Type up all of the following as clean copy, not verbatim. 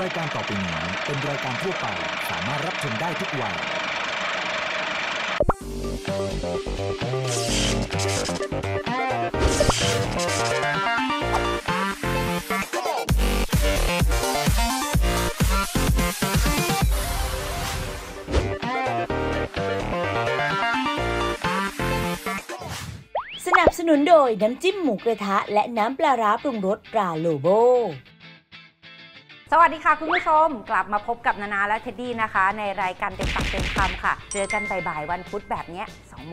รายการต่อไปนี้เป็นรายการทั่วไปสามารถรับชมได้ทุกวัยสนับสนุนโดยน้ำจิ้มหมูกระทะและน้ำปลาร้าปรุงรสตราโลโบสวัสดีค่ะคุณผู้ชมกลับมาพบกับนานาและเท็ดดี้นะคะในรายการเต็มปากเต็มคำค่ะเจอกันบ่ายๆวันพุธแบบนี้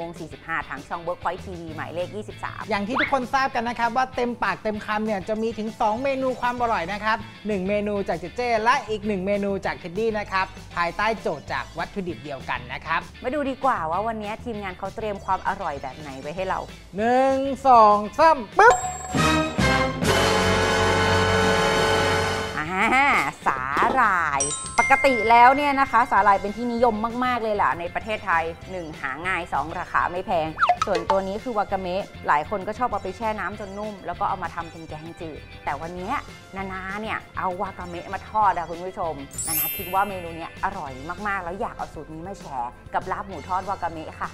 2:45 ทางช่อง Workpoint TV หมายเลข 23อย่างที่ทุกคนทราบกันนะครับว่าเต็มปากเต็มคำเนี่ยจะมีถึง2เมนูความอร่อยนะครับ1เมนูจากเจเจและอีก1เมนูจากเท็ดดี้นะครับภายใต้โจทย์จากวัตถุดิบเดียวกันนะครับมาดูดีกว่าว่าวันนี้ทีมงานเขาเตรียมความอร่อยแบบไหนไว้ให้เรา1 2 3ปึ๊บสาหร่ายปกติแล้วเนี่ยนะคะสาหร่ายเป็นที่นิยมมากๆเลยล่ะในประเทศไทย1หาง่าย2ราคาไม่แพงส่วนตัวนี้คือวากาเมะหลายคนก็ชอบเอาไปแช่น้ำจนนุ่มแล้วก็เอามาทำเป็นแกงจืดแต่วันนี้นานาเนี่ยเอาวากาเมะมาทอดนะคุณผู้ชมนานาคิดว่าเมนูนี้อร่อยมากๆแล้วอยากเอาสูตรนี้มาแชร์กับลาบหมูทอดวากาเมะค่ะ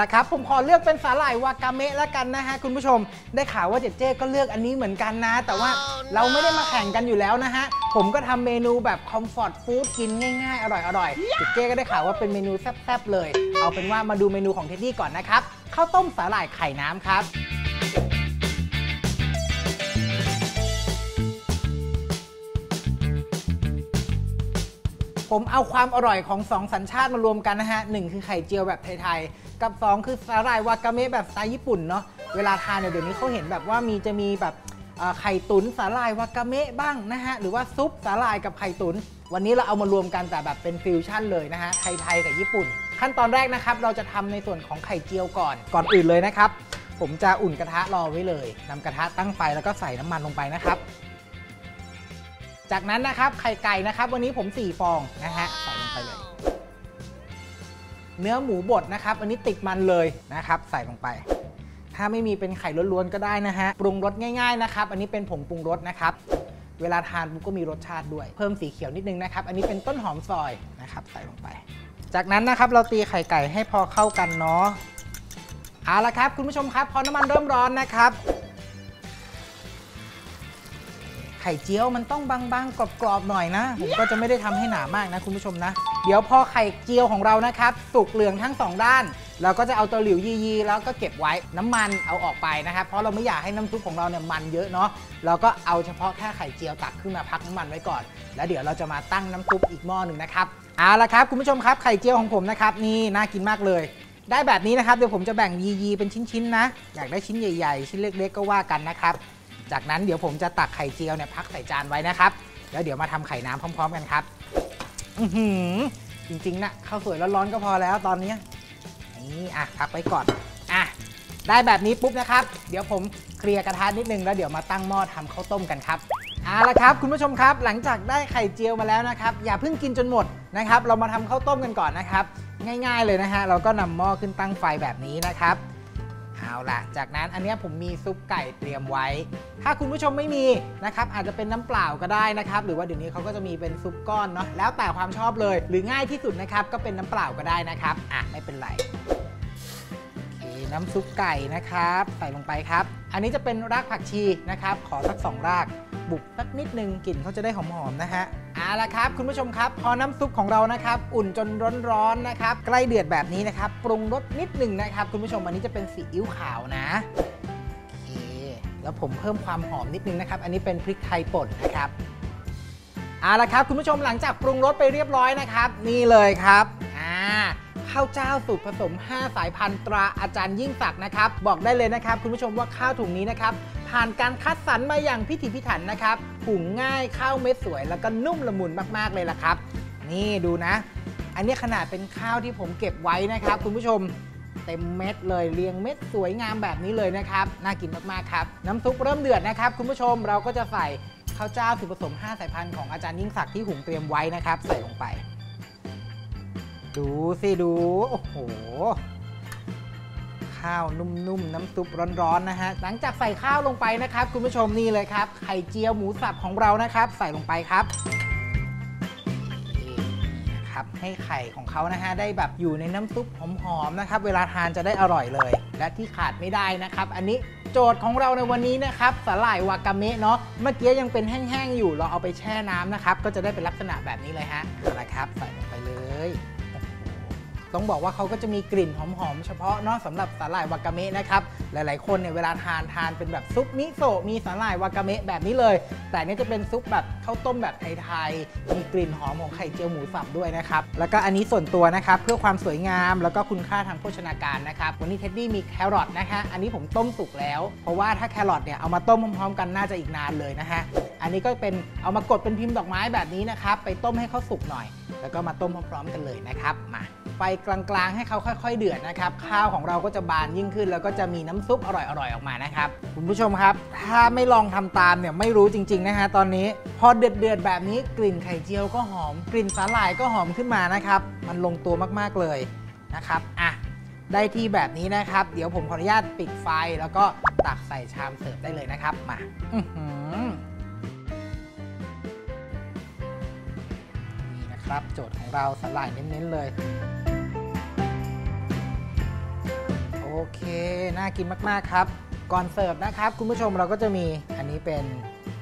ละครับผมขอเลือกเป็นสาหร่ายวากาเมะแล้วกันนะฮะคุณผู้ชมได้ข่าวว่าเจเจก็เลือกอันนี้เหมือนกันนะแต่ว่าเราไม่ได้มาแข่งกันอยู่แล้วนะฮะผมก็ทำเมนูแบบคอมฟอร์ตฟู้ดกินง่ายๆอร่อยๆเจเจก็ได้ข่าวว่าเป็นเมนูแซ่บๆเลยเอาเป็นว่ามาดูเมนูของเท็ดดี้ก่อนนะครับข้าวต้มสาหร่ายไข่น้ำครับผมเอาความอร่อยของ2สัญชาติมารวมกันนะฮะ1คือไข่เจียวแบบไทยๆกับ2คือสาหร่ายวากาเมะแบบสไตล์ญี่ปุ่นเนาะเวลาทานเนี่ยเดี๋ยวนี้เขาเห็นแบบว่าจะมีแบบไข่ตุ๋นสาหร่ายวากาเมะบ้างนะฮะหรือว่าซุปสาหร่ายกับไข่ตุ๋นวันนี้เราเอามารวมกันแต่แบบเป็นฟิวชั่นเลยนะฮะไทยๆกับญี่ปุ่นขั้นตอนแรกนะครับเราจะทำในส่วนของไข่เจียวก่อนอื่นเลยนะครับผมจะอุ่นกระทะรอไว้เลยนำกระทะตั้งไฟแล้วก็ใส่น้ำมันลงไปนะครับจากนั้นนะครับไข่ไก่นะครับวันนี้ผม4ฟองนะฮะใส่ลงไปเลยเนื้อหมูบดนะครับอันนี้ติดมันเลยนะครับใส่ลงไปถ้าไม่มีเป็นไข่ล้วนๆก็ได้นะฮะปรุงรสง่ายๆนะครับอันนี้เป็นผงปรุงรสนะครับเวลาทานปุ๊บก็มีรสชาติด้วยเพิ่มสีเขียวนิดนึงนะครับอันนี้เป็นต้นหอมซอยนะครับใส่ลงไปจากนั้นนะครับเราตีไข่ไก่ให้พอเข้ากันเนาะเอาละครับคุณผู้ชมครับพอน้ำมันเริ่มร้อนนะครับไข่เจียวมันต้องบางๆกรอบๆหน่อยนะผมก็จะไม่ได้ทำให้หนามากนะคุณผู้ชมนะเดี๋ยวพอไข่เจียวของเรานะครับสุกเหลืองทั้ง2ด้านเราก็จะเอาเตาหลิวยีๆแล้วก็เก็บไว้น้ำมันเอาออกไปนะครับเพราะเราไม่อยากให้น้ำซุปของเราเนี่ยมันเยอะเนาะเราก็เอาเฉพาะแค่ไข่เจียวตักขึ้นมาพักน้ำมันไว้ก่อนแล้วเดี๋ยวเราจะมาตั้งน้ำซุปอีกหม้อหนึ่งนะครับเอาละครับคุณผู้ชมครับไข่เจียวของผมนะครับนี่น่ากินมากเลยได้แบบนี้นะครับเดี๋ยวผมจะแบ่งยีๆเป็นชิ้นๆนะอยากได้ชิ้นใหญ่ๆชิ้นเล็กๆก็ว่ากันนะครับจากนั้นเดี๋ยวผมจะตักไข่เจียวเนี่ยพักใส่จานไว้นะครับแล้วเดี๋ยวมาทำไข่น้ำพร้อมๆกันครับจริงๆนะข้าวสวยร้อนๆก็พอแล้วตอนนี้นี่อ่ะพักไว้ก่อนอ่ะได้แบบนี้ปุ๊บนะครับเดี๋ยวผมเคลียร์กระทะนิดนึงแล้วเดี๋ยวมาตั้งหม้อทำข้าวต้มกันครับเอาละครับคุณผู้ชมครับหลังจากได้ไข่เจียวมาแล้วนะครับอย่าเพิ่งกินจนหมดนะครับเรามาทำข้าวต้มกันก่อนนะครับง่ายๆเลยนะฮะเราก็นำหม้อขึ้นตั้งไฟแบบนี้นะครับเอาละจากนั้นอันนี้ผมมีซุปไก่เตรียมไว้ถ้าคุณผู้ชมไม่มีนะครับอาจจะเป็นน้ำเปล่าก็ได้นะครับหรือว่าเดี๋ยวนี้เขาก็จะมีเป็นซุปก้อนเนาะแล้วแต่ความชอบเลยหรือง่ายที่สุดนะครับก็เป็นน้ำเปล่าก็ได้นะครับอ่ะไม่เป็นไรโอเคน้ำซุปไก่นะครับใส่ลงไปครับอันนี้จะเป็นรากผักชีนะครับขอสัก2รากบุกสักนิดนึงกลิ่นเขาจะได้หอมๆนะฮะเอาละครับคุณผู้ชมครับพอน้ำซุปของเรานะครับอุ่นจนร้อนๆนะครับใกล้เดือดแบบนี้นะครับปรุงรสนิดหนึ่งนะครับคุณผู้ชมอันนี้จะเป็นซีอิ๊วขาวนะโอเคแล้วผมเพิ่มความหอมนิดนึงนะครับอันนี้เป็นพริกไทยป่นนะครับเอาละครับคุณผู้ชมหลังจากปรุงรสไปเรียบร้อยนะครับนี่เลยครับข้าวเจ้าสูตรผสม5สายพันธุ์ตราอาจารย์ยิ่งศักดิ์นะครับบอกได้เลยนะครับคุณผู้ชมว่าข้าวถุงนี้นะครับผ่านการคัดสรรมาอย่างพิถีพิถันนะครับหุงง่ายข้าวเม็ดสวยแล้วก็นุ่มละมุนมากๆเลยล่ะครับนี่ดูนะอันนี้ขนาดเป็นข้าวที่ผมเก็บไว้นะครับคุณผู้ชมเต็มเม็ดเลยเรียงเม็ดสวยงามแบบนี้เลยนะครับน่ากินมากๆครับน้ำซุปเริ่มเดือดนะครับคุณผู้ชมเราก็จะใส่ข้าวเจ้าสูตรผสม5สายพันธุ์ของอาจารย์ยิ่งศักดิ์ที่หุงเตรียมไว้นะครับใส่ลงไปดูสิดูโอ้โหข้าวนุ่มๆ น้ำซุปร้อนๆนะฮะหลังจากใส่ข้าวลงไปนะครับคุณผู้ชมนี่เลยครับไข่เจียวหมูสับของเรานะครับใส่ลงไปครับ นะครับให้ไข่ของเขานะฮะได้แบบอยู่ในน้ำซุปหอมๆนะครับเวลาทานจะได้อร่อยเลยและที่ขาดไม่ได้นะครับอันนี้โจทย์ของเราในวันนี้นะครับสาหร่ายวากาเมะเนาะเมื่อกี้ยังเป็นแห้งๆอยู่เราเอาไปแช่น้ำนะครับก็จะได้เป็นลักษณะแบบนี้เลยฮะนะครับใส่ลงไปเลยต้องบอกว่าเขาก็จะมีกลิ่นหอมๆเฉพาะเนาะสำหรับสาหร่ายวากาเมะนะครับหลายๆคนเนี่ยเวลาทานเป็นแบบซุปมิโซะมีสาหร่ายวากาเมะแบบนี้เลยแต่นี่จะเป็นซุปแบบข้าวต้มแบบไทยๆมีกลิ่นหอมของไข่เจียวหมูสับด้วยนะครับแล้วก็อันนี้ส่วนตัวนะครับเพื่อความสวยงามแล้วก็คุณค่าทางโภชนาการนะครับวันนี้เท็ดดี้มีแครอทนะคะอันนี้ผมต้มสุกแล้วเพราะว่าถ้าแครอทเนี่ยเอามาต้มพร้อมๆกันน่าจะอีกนานเลยนะฮะอันนี้ก็เป็นเอามากดเป็นพิมพ์ดอกไม้แบบนี้นะครับไปต้มให้เขาสุกหน่อยแล้วก็มาต้มพร้อมๆกันเลยนะครับมาไฟกลางๆให้เขาค่อยๆเดือดนะครับข้าวของเราก็จะบานยิ่งขึ้นแล้วก็จะมีน้ำซุปอร่อยๆออกมานะครับคุณผู้ชมครับถ้าไม่ลองทำตามเนี่ยไม่รู้จริงๆนะฮะตอนนี้พอเดือดๆแบบนี้กลิ่นไข่เจียวก็หอมกลิ่นสาหร่ายก็หอมขึ้นมานะครับมันลงตัวมากๆเลยนะครับอ่ะได้ที่แบบนี้นะครับเดี๋ยวผมขออนุญาตปิดไฟแล้วก็ตักใส่ชามเสิร์ฟได้เลยนะครับมานี่นะครับโจทย์ของเราสาหร่ายเน้นๆเลยโอเคน่ากินมากๆครับก่อนเสิร์ฟนะครับคุณผู้ชมเราก็จะมีอันนี้เป็น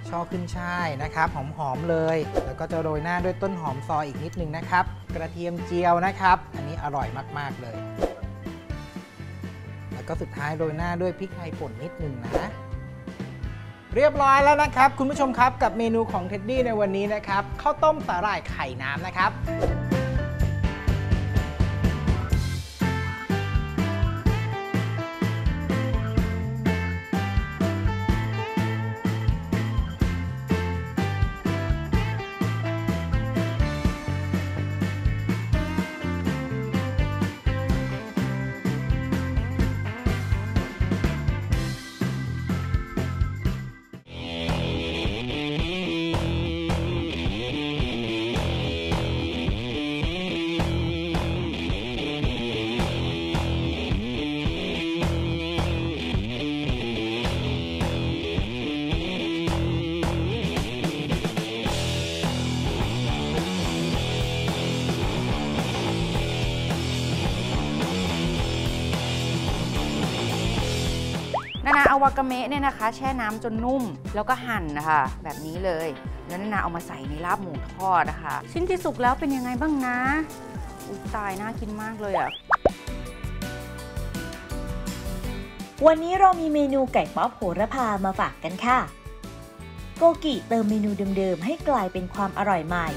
ช่อขึ้นช่ายนะครับหอมๆเลยแล้วก็จะโรยหน้าด้วยต้นหอมซอยอีกนิดนึงนะครับกระเทียมเจียวนะครับอันนี้อร่อยมากๆเลยแล้วก็สุดท้ายโรยหน้าด้วยพริกไทยป่นนิดนึงนะเรียบร้อยแล้วนะครับคุณผู้ชมครับกับเมนูของเท็ดดี้ในวันนี้นะครับข้าวต้มสาหร่ายไข่น้ำนะครับเอาวากาเมะเนี่ยนะคะแช่น้ำจนนุ่มแล้วก็หั่นนะคะแบบนี้เลยแล้วนาเอามาใส่ในลาบหมูทอดนะคะชิ้นที่สุกแล้วเป็นยังไงบ้างนะอุ๊ยตายน่ากินมากเลยอ่ะวันนี้เรามีเมนูไก่ป๊อปโหระพามาฝากกันค่ะโกกิเติมเมนูเดิมๆให้กลายเป็นความอร่อยใหม่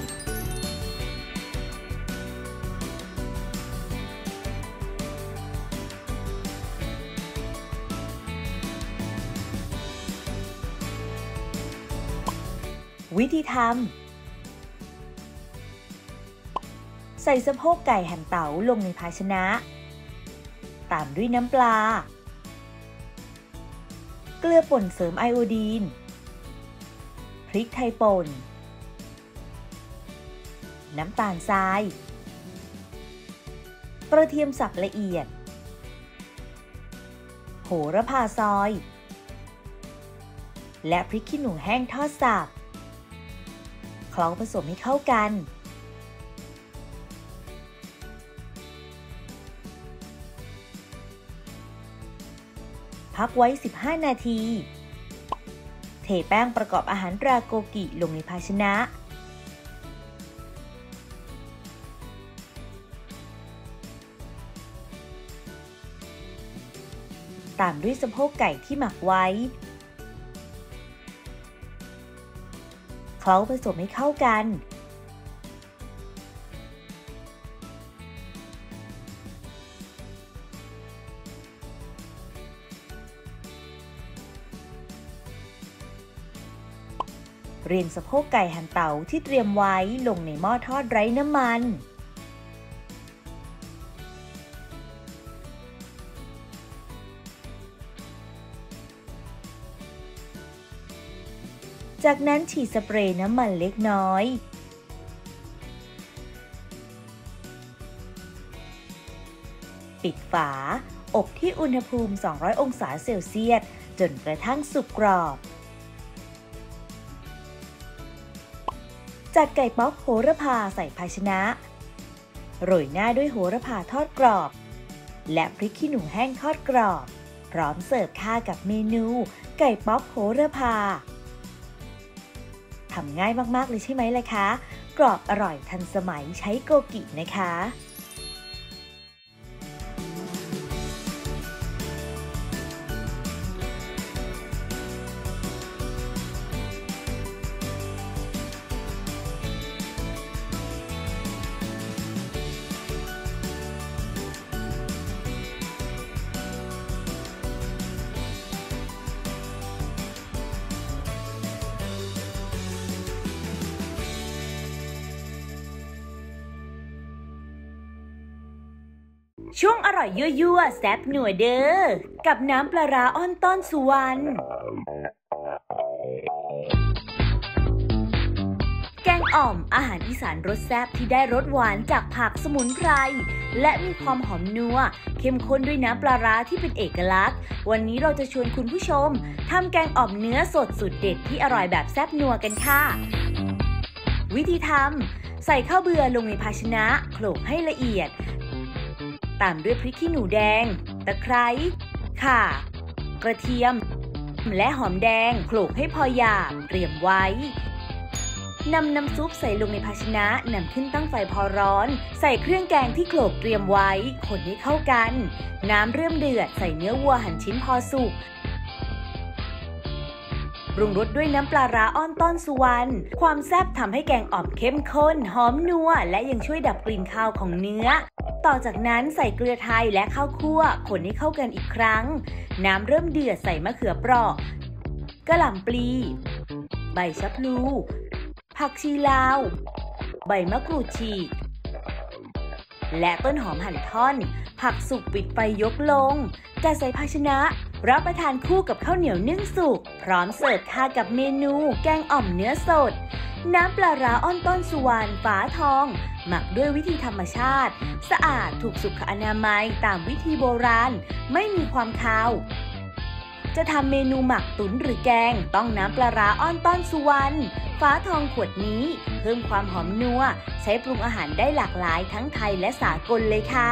วิธีทำใส่สะโพกไก่หั่นเต๋าลงในภาชนะตามด้วยน้ำปลาเกลือป่นเสริมไอโอดีนพริกไทยป่นน้ำตาลทรายกระเทียมสับละเอียดโหระพาซอยและพริกขี้หนูแห้งทอดสับคล้องผสมให้เข้ากันพักไว้15นาทีเทแป้งประกอบอาหารราโกกิลงในภาชนะตามด้วยสะโพกไก่ที่หมักไว้เคล้าผสมให้เข้ากันเรียงสะโพกไก่หั่นเต๋าที่เตรียมไว้ลงในหม้อทอดไร้น้ำมันจากนั้นฉีดสเปรย์น้ำมันเล็กน้อยปิดฝาอบที่อุณหภูมิ200องศาเซลเซียสจนกระทั่งสุกกรอบจัดไก่ป๊อกโหระพาใส่ภาชนะ โรยหน้าด้วยโหระพาทอดกรอบและพริกขี้หนูแห้งทอดกรอบพร้อมเสิร์ฟค่ากับเมนูไก่ป๊อปโหระพาทำง่ายมากๆเลยใช่ไหมล่ะคะกรอบอร่อยทันสมัยใช้โกกินะคะช่วงอร่อยยั่วๆแซ่บหนัวเด้อกับน้ำปลาร้าอ้อนต้อนสุวรรณแกงอ่อมอาหารอีสานรสแซ่บที่ได้รสหวานจากผักสมุนไพรและมีความหอมนัวเข้มข้นด้วยน้ำปลาร้าที่เป็นเอกลักษณ์วันนี้เราจะชวนคุณผู้ชมทำแกงอ่อมเนื้อสดสุดเด็ดที่อร่อยแบบแซ่บนัวกันค่ะวิธีทำใส่ข้าวเบื่อลงในภาชนะโขลกให้ละเอียดตามด้วยพริกขี้หนูแดงตะไคร้ข่ากระเทียมและหอมแดงโขลกให้พอหยาบเตรียมไว้นำน้ำซุปใส่ลงในภาชนะนำขึ้นตั้งไฟพอร้อนใส่เครื่องแกงที่โขลกเตรียมไว้คนให้เข้ากันน้ำเริ่มเดือดใส่เนื้อวัวหั่นชิ้นพอสุกปรุงรสด้วยน้ำปลาร้าอ้อนต้อนสุวรรณความแซ่บทำให้แกงอ่อมเข้มข้นหอมนัวและยังช่วยดับกลิ่นคาวของเนื้อต่อจากนั้นใส่เกลือไทยและข้าวคั่วคนให้เข้ากันอีกครั้งน้ำเริ่มเดือดใส่มะเขือเปราะกะหล่ำปลีใบชะพลูผักชีลาวใบมะกรูดฉีกและต้นหอมหั่นท่อนผักสุกปิดไฟยกลงจัดใส่ภาชนะรับประทานคู่กับข้าวเหนียวนึ่งสุกพร้อมเสิร์ฟค่ะกับเมนูแกงอ่อมเนื้อสดน้ำปลาร้าอ้อนต้นสุวรรณฝาทองหมักด้วยวิธีธรรมชาติสะอาดถูกสุขอนามัยตามวิธีโบราณไม่มีความคาวจะทำเมนูหมักตุ๋นหรือแกงต้องน้ำปลาร้าอ้อนต้นสุวรรณฝาทองขวดนี้เพิ่มความหอมนัวใช้ปรุงอาหารได้หลากหลายทั้งไทยและสากลเลยค่ะ